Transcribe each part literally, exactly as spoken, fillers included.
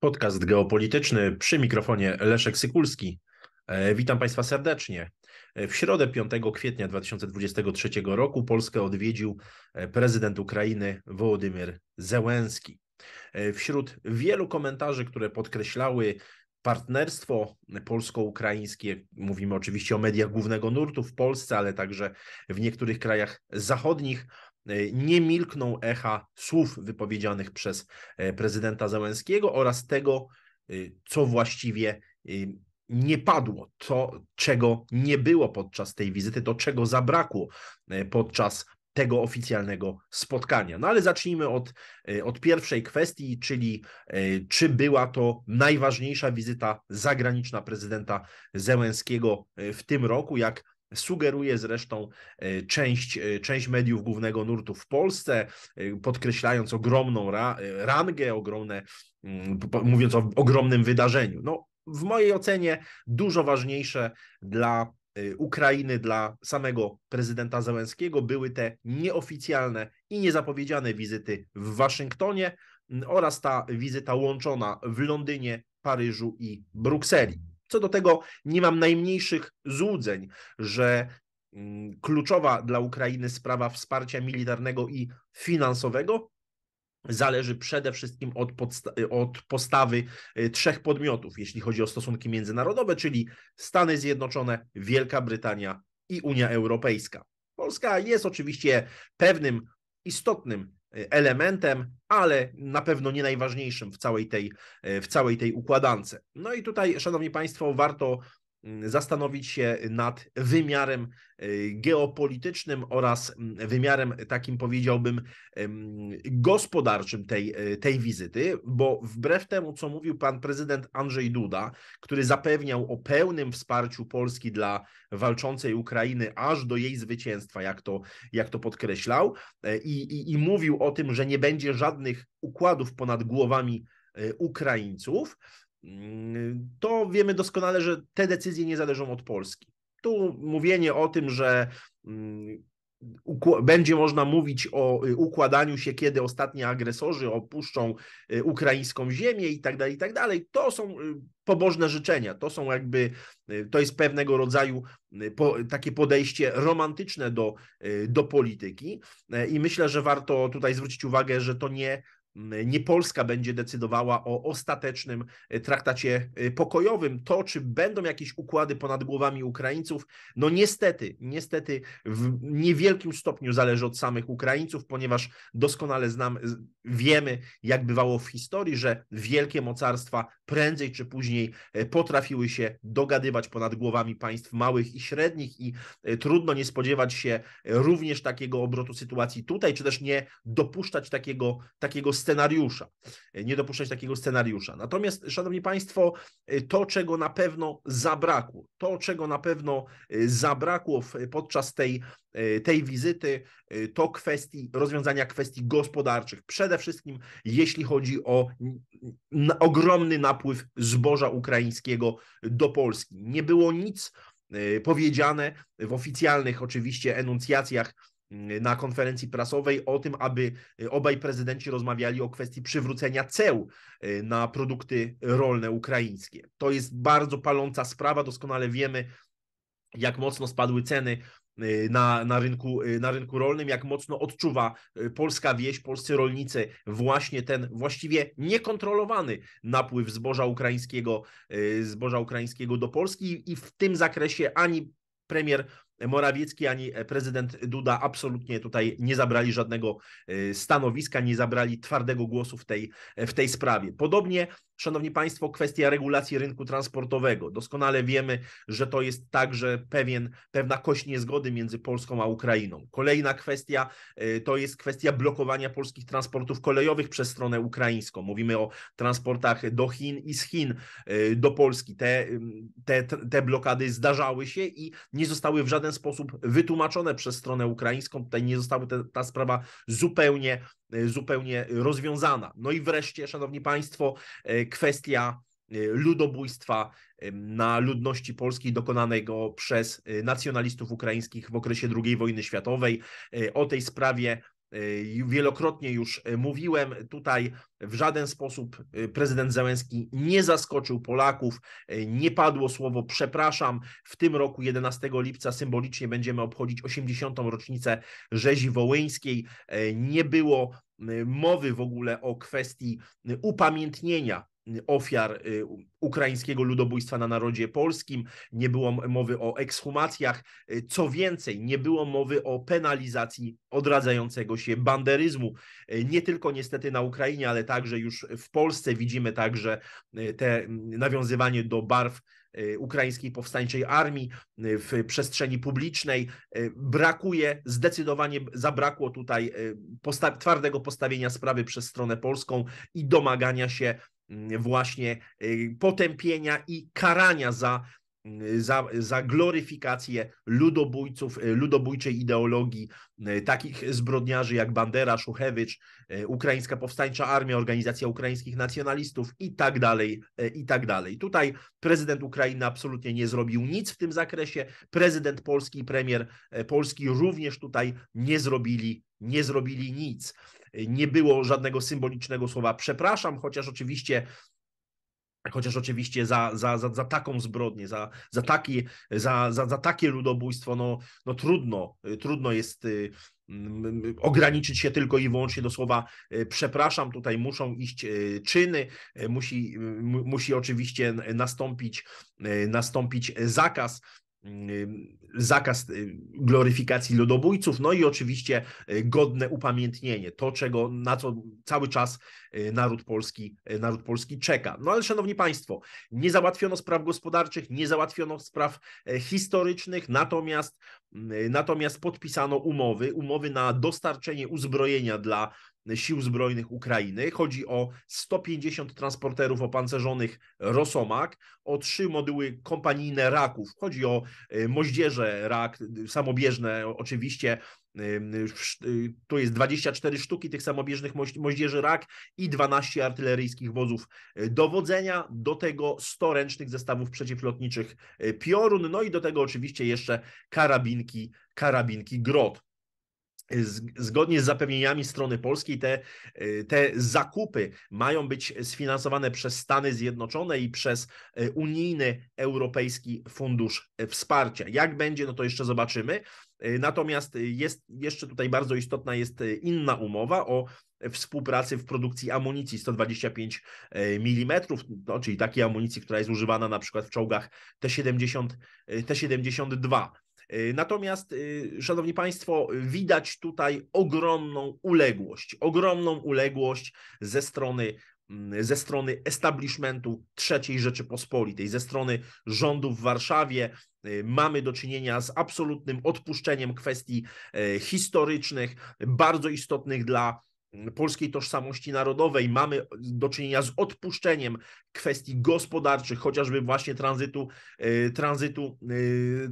Podcast geopolityczny, przy mikrofonie Leszek Sykulski. Witam Państwa serdecznie. W środę piątego kwietnia dwa tysiące dwudziestego trzeciego roku Polskę odwiedził prezydent Ukrainy Wołodymyr Zełenski. Wśród wielu komentarzy, które podkreślały partnerstwo polsko-ukraińskie, mówimy oczywiście o mediach głównego nurtu w Polsce, ale także w niektórych krajach zachodnich, nie milkną echa słów wypowiedzianych przez prezydenta Zełenskiego oraz tego, co właściwie nie padło, to czego nie było podczas tej wizyty, to czego zabrakło podczas tego oficjalnego spotkania. No ale zacznijmy od, od pierwszej kwestii, czyli czy była to najważniejsza wizyta zagraniczna prezydenta Zełenskiego w tym roku, jak sugeruje zresztą część, część mediów głównego nurtu w Polsce, podkreślając ogromną ra, rangę, ogromne, mówiąc o ogromnym wydarzeniu. No, w mojej ocenie dużo ważniejsze dla Ukrainy, dla samego prezydenta Zełenskiego były te nieoficjalne i niezapowiedziane wizyty w Waszyngtonie oraz ta wizyta łączona w Londynie, Paryżu i Brukseli. Co do tego nie mam najmniejszych złudzeń, że kluczowa dla Ukrainy sprawa wsparcia militarnego i finansowego zależy przede wszystkim od, podsta- od postawy trzech podmiotów, jeśli chodzi o stosunki międzynarodowe, czyli Stany Zjednoczone, Wielka Brytania i Unia Europejska. Polska jest oczywiście pewnym istotnym elementem, ale na pewno nie najważniejszym w całej tej, w całej tej układance. No i tutaj, szanowni państwo, warto zastanowić się nad wymiarem geopolitycznym oraz wymiarem takim, powiedziałbym, gospodarczym tej, tej wizyty, bo wbrew temu, co mówił pan prezydent Andrzej Duda, który zapewniał o pełnym wsparciu Polski dla walczącej Ukrainy aż do jej zwycięstwa, jak to, jak to podkreślał, i, i, i mówił o tym, że nie będzie żadnych układów ponad głowami Ukraińców, to wiemy doskonale, że te decyzje nie zależą od Polski. Tu mówienie o tym, że będzie można mówić o układaniu się, kiedy ostatni agresorzy opuszczą ukraińską ziemię i tak dalej, i tak dalej, to są pobożne życzenia, to są jakby, to jest pewnego rodzaju po, takie podejście romantyczne do, do polityki i myślę, że warto tutaj zwrócić uwagę, że to nie Nie Polska będzie decydowała o ostatecznym traktacie pokojowym. To, czy będą jakieś układy ponad głowami Ukraińców, no niestety, niestety w niewielkim stopniu zależy od samych Ukraińców, ponieważ doskonale znam, wiemy, jak bywało w historii, że wielkie mocarstwa prędzej czy później potrafiły się dogadywać ponad głowami państw małych i średnich i trudno nie spodziewać się również takiego obrotu sytuacji tutaj, czy też nie dopuszczać takiego, takiego scenariusza, nie dopuszczać takiego scenariusza. Natomiast, szanowni państwo, to, czego na pewno zabrakło, to, czego na pewno zabrakło podczas tej, tej wizyty, to kwestii, rozwiązania kwestii gospodarczych. Przede wszystkim, jeśli chodzi o ogromny napływ zboża ukraińskiego do Polski. Nie było nic powiedziane w oficjalnych oczywiście enuncjacjach na konferencji prasowej o tym, aby obaj prezydenci rozmawiali o kwestii przywrócenia ceł na produkty rolne ukraińskie. To jest bardzo paląca sprawa, doskonale wiemy, jak mocno spadły ceny na, na, rynku, na rynku rolnym, jak mocno odczuwa polska wieś, polscy rolnicy właśnie ten właściwie niekontrolowany napływ zboża ukraińskiego, zboża ukraińskiego do Polski i w tym zakresie ani premier Morawiecki, ani prezydent Duda absolutnie tutaj nie zabrali żadnego stanowiska, nie zabrali twardego głosu w tej, w tej sprawie. Podobnie, szanowni państwo, kwestia regulacji rynku transportowego. Doskonale wiemy, że to jest także pewien, pewna kość niezgody między Polską a Ukrainą. Kolejna kwestia to jest kwestia blokowania polskich transportów kolejowych przez stronę ukraińską. Mówimy o transportach do Chin i z Chin do Polski. Te, te, te blokady zdarzały się i nie zostały w żaden sposób wytłumaczone przez stronę ukraińską. Tutaj nie została te, ta sprawa zupełnie, zupełnie rozwiązana. No i wreszcie, szanowni państwo, kwestia ludobójstwa na ludności polskiej dokonanego przez nacjonalistów ukraińskich w okresie drugiej wojny światowej. O tej sprawie wielokrotnie już mówiłem, tutaj w żaden sposób prezydent Zełenski nie zaskoczył Polaków, nie padło słowo przepraszam. W tym roku jedenastego lipca symbolicznie będziemy obchodzić osiemdziesiątą rocznicę rzezi wołyńskiej. Nie było mowy w ogóle o kwestii upamiętnienia ofiar ukraińskiego ludobójstwa na narodzie polskim, nie było mowy o ekshumacjach, co więcej, nie było mowy o penalizacji odradzającego się banderyzmu. Nie tylko niestety na Ukrainie, ale także już w Polsce widzimy także te nawiązywanie do barw ukraińskiej powstańczej armii w przestrzeni publicznej. Brakuje, zdecydowanie zabrakło tutaj posta- twardego postawienia sprawy przez stronę polską i domagania się właśnie potępienia i karania za, za, za gloryfikację ludobójców, ludobójczej ideologii, takich zbrodniarzy jak Bandera, Szuchewicz, Ukraińska Powstańcza Armia, Organizacja Ukraińskich Nacjonalistów i tak dalej, i tak dalej. Tutaj prezydent Ukrainy absolutnie nie zrobił nic w tym zakresie. Prezydent Polski i premier Polski również tutaj nie zrobili, nie zrobili nic. Nie było żadnego symbolicznego słowa przepraszam, chociaż oczywiście, chociaż oczywiście za, za, za, za taką zbrodnię, za, za, taki, za, za, za takie ludobójstwo, no, no trudno, trudno jest ograniczyć się tylko i wyłącznie do słowa przepraszam, tutaj muszą iść czyny, musi, musi oczywiście nastąpić, nastąpić zakaz, zakaz gloryfikacji ludobójców, no i oczywiście godne upamiętnienie, to czego, na co cały czas naród polski, naród polski czeka. No ale szanowni państwo, nie załatwiono spraw gospodarczych, nie załatwiono spraw historycznych, natomiast, natomiast podpisano umowy, umowy na dostarczenie uzbrojenia dla Sił Zbrojnych Ukrainy. Chodzi o sto pięćdziesiąt transporterów opancerzonych Rosomak, o trzy moduły kompanijne Raków. Chodzi o moździerze Rak, samobieżne oczywiście. Tu jest dwadzieścia cztery sztuki tych samobieżnych moździerzy Rak i dwanaście artyleryjskich wozów dowodzenia, do tego sto ręcznych zestawów przeciwlotniczych Piorun, no i do tego oczywiście jeszcze karabinki, karabinki Grot. Zgodnie z zapewnieniami strony polskiej te, te zakupy mają być sfinansowane przez Stany Zjednoczone i przez unijny Europejski Fundusz Wsparcia. Jak będzie, no to jeszcze zobaczymy. Natomiast jest jeszcze tutaj bardzo istotna jest inna umowa o współpracy w produkcji amunicji sto dwadzieścia pięć milimetrów, no, czyli takiej amunicji, która jest używana na przykład w czołgach T siedemdziesiąt dwa. Natomiast, szanowni państwo, widać tutaj ogromną uległość, ogromną uległość ze strony, ze strony establishmentu trzeciej Rzeczypospolitej, ze strony rządu w Warszawie. Mamy do czynienia z absolutnym odpuszczeniem kwestii historycznych, bardzo istotnych dla polskiej tożsamości narodowej. Mamy do czynienia z odpuszczeniem kwestii gospodarczych, chociażby właśnie tranzytu, tranzytu,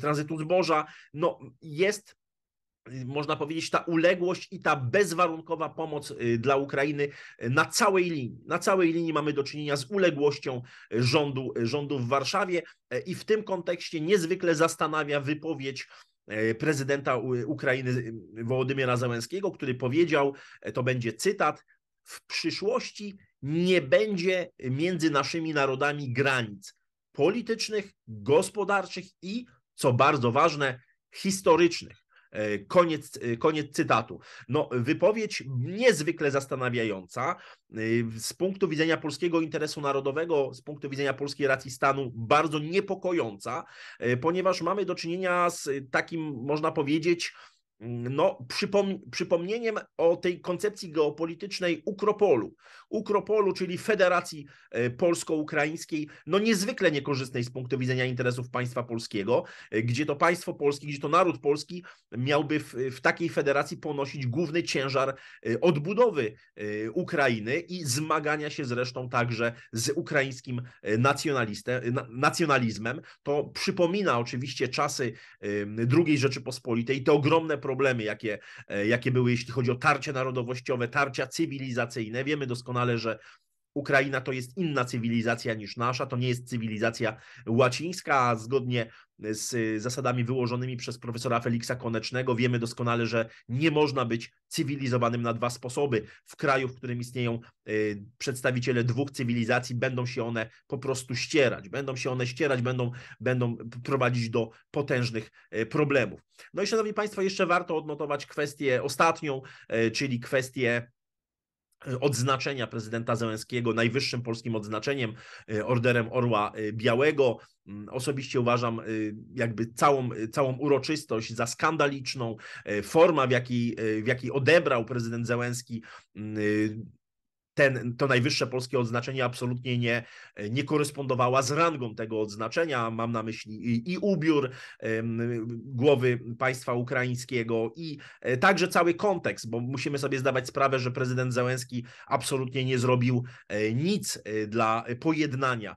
tranzytu zboża. No jest, można powiedzieć, ta uległość i ta bezwarunkowa pomoc dla Ukrainy na całej linii. Na całej linii mamy do czynienia z uległością rządu, rządu w Warszawie i w tym kontekście niezwykle zastanawia wypowiedź prezydenta Ukrainy Wołodymyra Zełenskiego, który powiedział, to będzie cytat, w przyszłości nie będzie między naszymi narodami granic politycznych, gospodarczych i, co bardzo ważne, historycznych. Koniec, koniec cytatu. No, wypowiedź niezwykle zastanawiająca. Z punktu widzenia polskiego interesu narodowego, z punktu widzenia polskiej racji stanu bardzo niepokojąca, ponieważ mamy do czynienia z takim, można powiedzieć, no, przypom- przypomnieniem o tej koncepcji geopolitycznej Ukropolu. Ukropolu, czyli Federacji Polsko-Ukraińskiej, no niezwykle niekorzystnej z punktu widzenia interesów państwa polskiego, gdzie to państwo polskie, gdzie to naród polski miałby w, w takiej federacji ponosić główny ciężar odbudowy Ukrainy i zmagania się zresztą także z ukraińskim nacjonalizmem. To przypomina oczywiście czasy drugiej Rzeczypospolitej, te ogromne problemy, jakie, jakie były, jeśli chodzi o tarcia narodowościowe, tarcia cywilizacyjne. Wiemy doskonale, że Ukraina to jest inna cywilizacja niż nasza, to nie jest cywilizacja łacińska, a zgodnie z zasadami wyłożonymi przez profesora Feliksa Konecznego wiemy doskonale, że nie można być cywilizowanym na dwa sposoby. W kraju, w którym istnieją przedstawiciele dwóch cywilizacji, będą się one po prostu ścierać, będą się one ścierać, będą, będą prowadzić do potężnych problemów. No i szanowni państwo, jeszcze warto odnotować kwestię ostatnią, czyli kwestię odznaczenia prezydenta Zełenskiego najwyższym polskim odznaczeniem, Orderem Orła Białego. Osobiście uważam jakby całą, całą uroczystość za skandaliczną. Forma, w jakiej, w jakiej odebrał prezydent Zełenski Ten, to najwyższe polskie odznaczenie, absolutnie nie, nie korespondowała z rangą tego odznaczenia. Mam na myśli i, i ubiór ym, głowy państwa ukraińskiego i y, także cały kontekst, bo musimy sobie zdawać sprawę, że prezydent Zełenski absolutnie nie zrobił y, nic y, dla pojednania.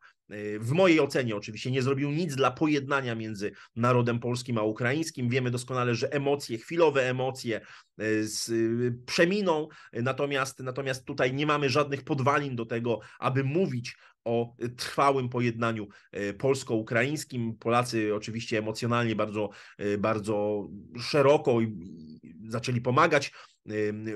W mojej ocenie oczywiście nie zrobił nic dla pojednania między narodem polskim a ukraińskim. Wiemy doskonale, że emocje, chwilowe emocje z, przeminą, natomiast, natomiast tutaj nie mamy żadnych podwalin do tego, aby mówić o trwałym pojednaniu polsko-ukraińskim. Polacy oczywiście emocjonalnie bardzo, bardzo szeroko zaczęli pomagać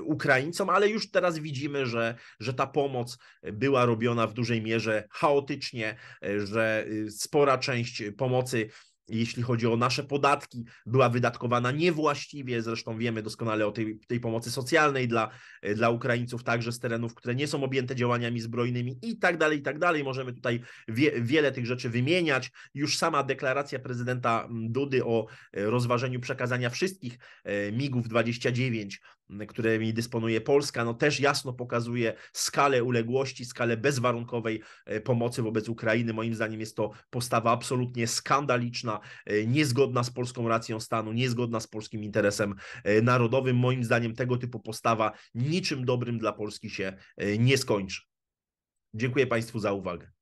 Ukraińcom, ale już teraz widzimy, że, że ta pomoc była robiona w dużej mierze chaotycznie, że spora część pomocy, jeśli chodzi o nasze podatki, była wydatkowana niewłaściwie. Zresztą wiemy doskonale o tej, tej pomocy socjalnej dla, dla Ukraińców, także z terenów, które nie są objęte działaniami zbrojnymi i tak dalej, i tak dalej. Możemy tutaj wie, wiele tych rzeczy wymieniać. Już sama deklaracja prezydenta Dudy o rozważeniu przekazania wszystkich migów dwadzieścia dziewięć, którymi dysponuje Polska, no też jasno pokazuje skalę uległości, skalę bezwarunkowej pomocy wobec Ukrainy. Moim zdaniem jest to postawa absolutnie skandaliczna, niezgodna z polską racją stanu, niezgodna z polskim interesem narodowym. Moim zdaniem tego typu postawa niczym dobrym dla Polski się nie skończy. Dziękuję państwu za uwagę.